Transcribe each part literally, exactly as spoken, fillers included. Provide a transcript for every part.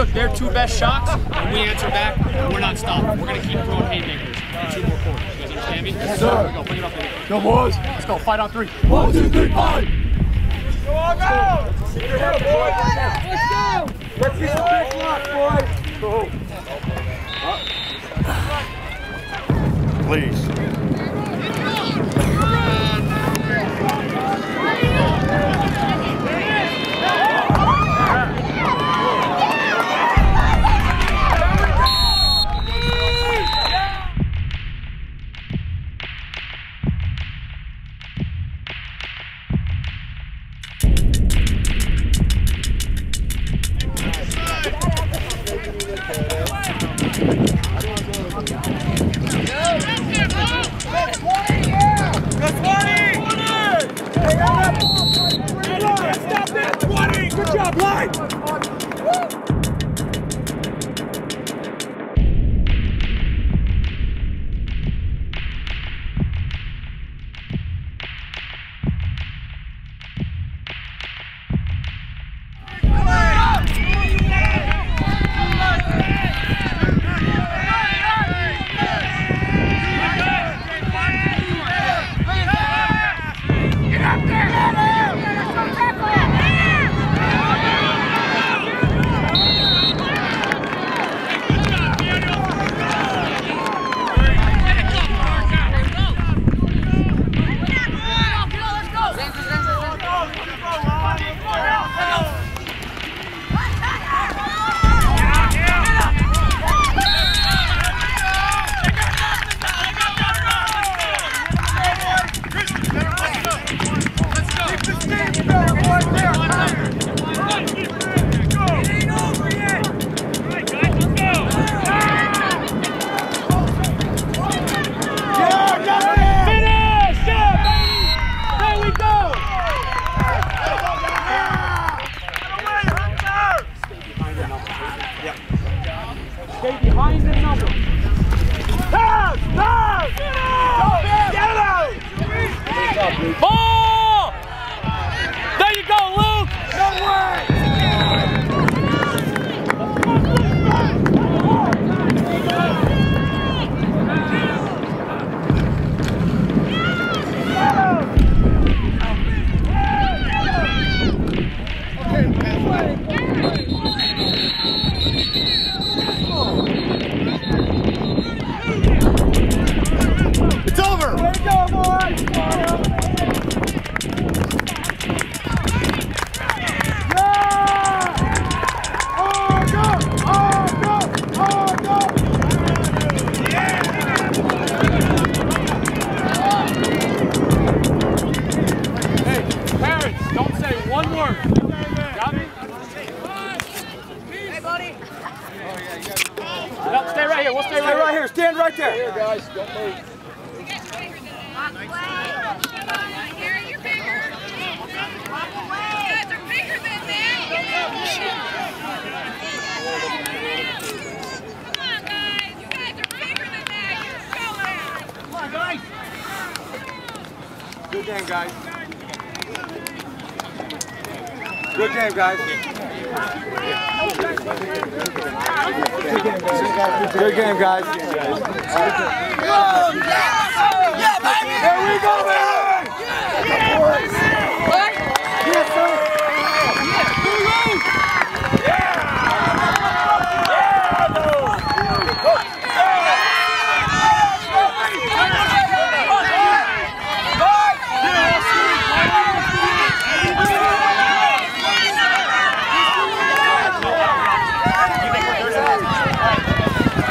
took their two best shots, and we answer back. We're not stopping. We're going to keep throwing haymakers in two more quarters. You guys understand me? Yes, sir. Here we go. Bring it up. Here. Go, boys. Let's go. Fight on three. One, two, three, fight. Go on, go. Let's go. Let's go. Let's get some big luck, boys. Go. Up. Please.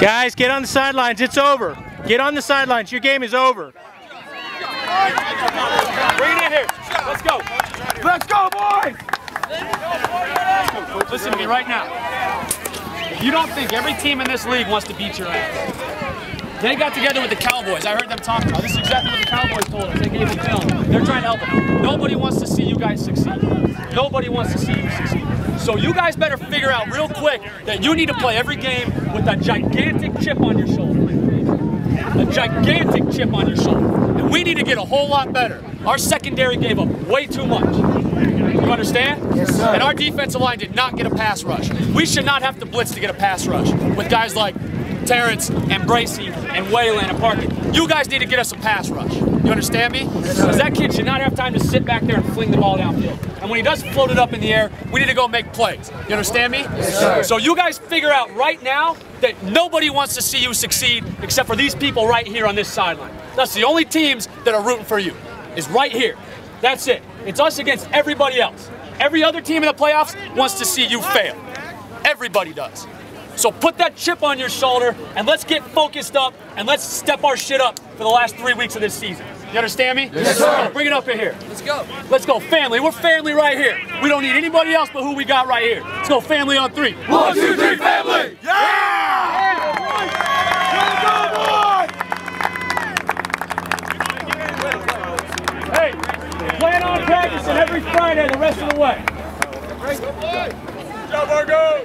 Guys, get on the sidelines. It's over. Get on the sidelines. Your game is over. Bring it in here. Let's go. Let's go, boys. Listen to me right now. If you don't think every team in this league wants to beat your ass, they got together with the Cowboys. I heard them talking about this. This is exactly what the Cowboys told us. They gave the film. They're trying to help them. Nobody wants to see you guys succeed. Nobody wants to see you succeed. So you guys better figure out real quick that you need to play every game with a gigantic chip on your shoulder. A gigantic chip on your shoulder. And we need to get a whole lot better. Our secondary gave up way too much. You understand? Yes, sir. And our defensive line did not get a pass rush. We should not have to blitz to get a pass rush with guys like Terrence and Bracey and Waylon and Parkin. You guys need to get us a pass rush. You understand me? Because that kid should not have time to sit back there and fling the ball downfield. And when he does float it up in the air, we need to go make plays. You understand me? Yes, sir. So you guys figure out right now that nobody wants to see you succeed except for these people right here on this sideline. That's the only teams that are rooting for you, is right here. That's it. It's us against everybody else. Every other team in the playoffs wants to see you fail. Everybody does. So put that chip on your shoulder, and let's get focused up, and let's step our shit up for the last three weeks of this season. You understand me? Yes, sir. So bring it up in here. Let's go. Let's go, family. We're family right here. We don't need anybody else but who we got right here. Let's go, family on three. One, two, three, family. Yeah! Yeah! Hey, plan on practicing every Friday the rest of the way. Go, boy. Go, boy.